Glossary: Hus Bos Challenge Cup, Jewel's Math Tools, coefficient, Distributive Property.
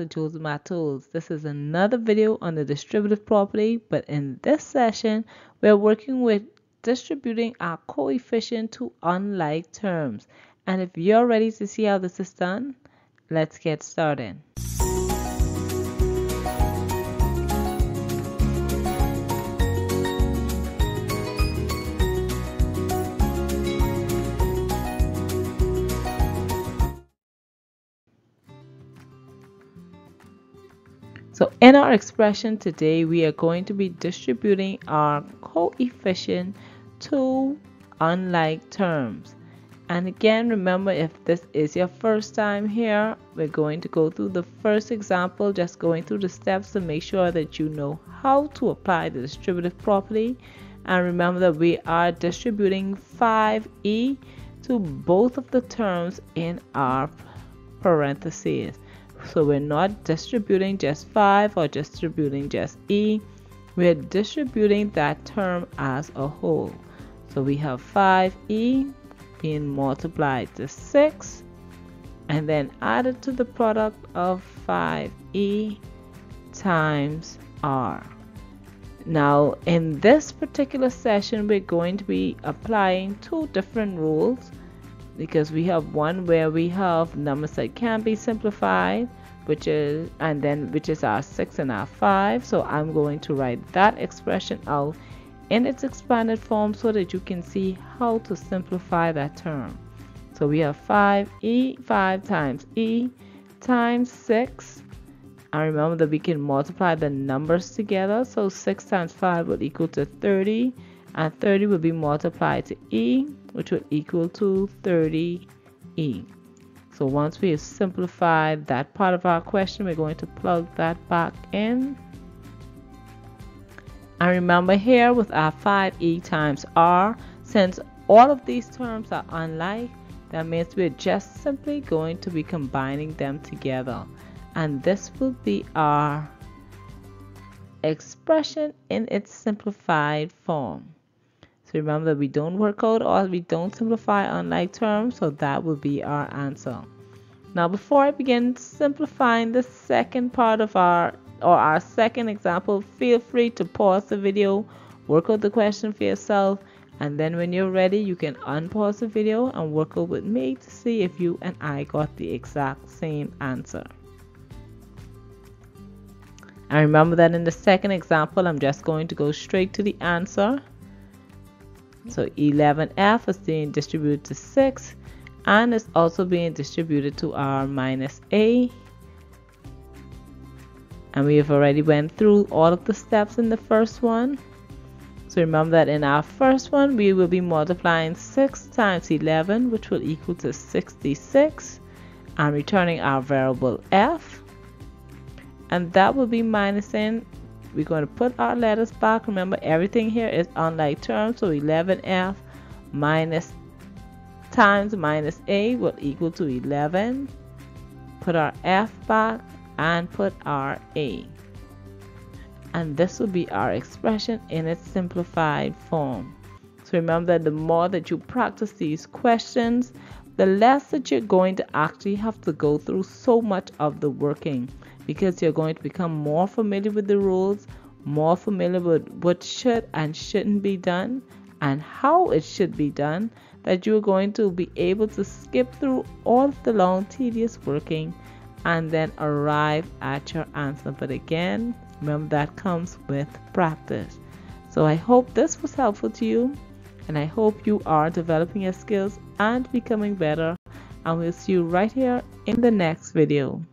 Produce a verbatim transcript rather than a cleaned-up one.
to Jewel's Math Tools. This is another video on the distributive property, but in this session, we're working with distributing our coefficient to unlike terms. And if you're ready to see how this is done, let's get started. So in our expression today, we are going to be distributing our coefficient to unlike terms. And again, remember, if this is your first time here, we're going to go through the first example, just going through the steps to make sure that you know how to apply the distributive property. And remember that we are distributing five e to both of the terms in our parentheses. So we're not distributing just five or distributing just e, we're distributing that term as a whole. So we have five e being multiplied to six and then added to the product of five e times r. Now in this particular session, we're going to be applying two different rules, because we have one where we have numbers that can be simplified, which is and then which is our six and our five. So I'm going to write that expression out in its expanded form so that you can see how to simplify that term. So we have five e, five times e times six, and remember that we can multiply the numbers together, so six times five will equal to thirty, and thirty will be multiplied to e, which will equal to thirty e. So once we have simplified that part of our question, we're going to plug that back in. And remember here with our five e times r, since all of these terms are unlike, that means we're just simply going to be combining them together. And this will be our expression in its simplified form. So remember that we don't work out or we don't simplify unlike terms, so that will be our answer. Now before I begin simplifying the second part of our or our second example, feel free to pause the video, work out the question for yourself, and then when you're ready you can unpause the video and work out with me to see if you and I got the exact same answer. And remember that in the second example, I'm just going to go straight to the answer. So eleven f is being distributed to six, and it's also being distributed to r minus a. And we have already went through all of the steps in the first one. So remember that in our first one, we will be multiplying six times eleven, which will equal to sixty-six, and returning our variable f. And that will be minus in, we're going to put our letters back. Remember, everything here is unlike terms, so eleven f minus times minus a will equal to eleven. Put our f back and put our a. And this will be our expression in its simplified form. So remember that the more that you practice these questions, the less that you're going to actually have to go through so much of the working, because you're going to become more familiar with the rules, more familiar with what should and shouldn't be done, and how it should be done, that you're going to be able to skip through all of the long, tedious working and then arrive at your answer. But again, remember that comes with practice. So I hope this was helpful to you, and I hope you are developing your skills and becoming better. And we'll see you right here in the next video.